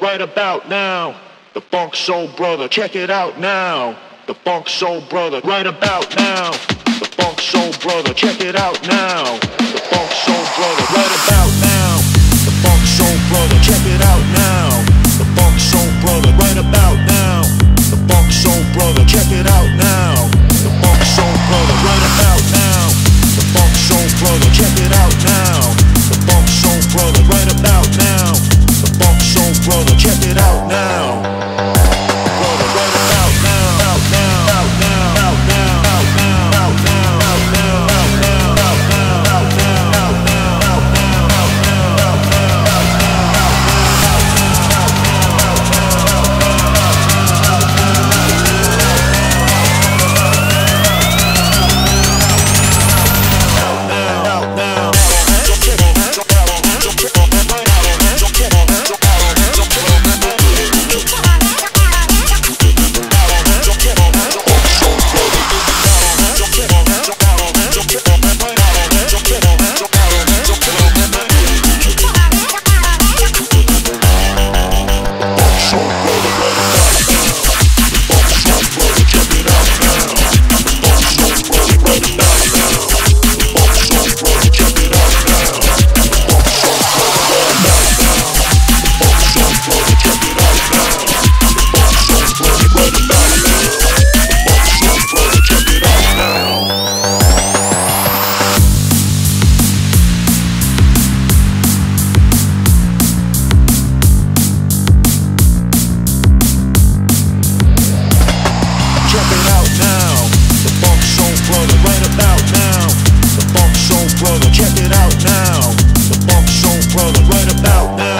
right about now. The Funk Soul Brother, check it out now. The Funk Soul Brother, right about now. The Funk Soul Brother, check it out now. The Funk Soul Brother, right about now. The Funk Soul Brother, check it out now. The Funk Soul Brother, right about now. The Funk Soul Brother, check it out now. The Funk Soul Brother, right about now. The Funk Soul Brother, check it out now. The Funk Soul Brother, right about now. The Funk Soul Brother, check it out now. Brother, right about now. Out now, out now, out now, out now, out now, out now, out now, out now, out now, out now, out now, out now, out now, out now, out now, out now. Brother, check it out now. The Funk Soul Brother, right about now.